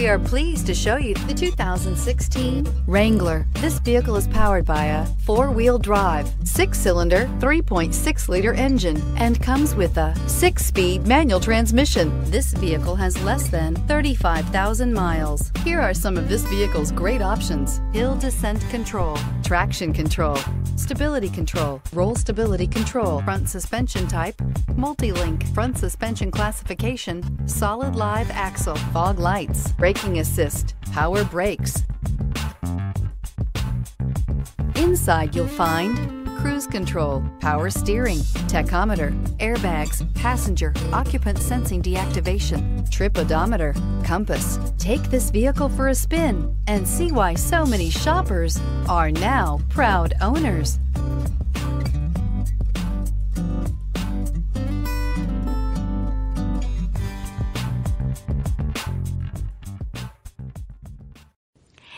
We are pleased to show you the 2016 Wrangler. This vehicle is powered by a four-wheel drive, six-cylinder, 3.6-liter engine, and comes with a six-speed manual transmission. This vehicle has less than 35,000 miles. Here are some of this vehicle's great options: hill descent control, traction control, stability control, roll stability control, front suspension type, multi-link, front suspension classification, solid live axle, fog lights, braking assist, power brakes. Inside you'll find cruise control, power steering, tachometer, airbags, passenger occupant sensing deactivation, trip odometer, compass. Take this vehicle for a spin and see why so many shoppers are now proud owners.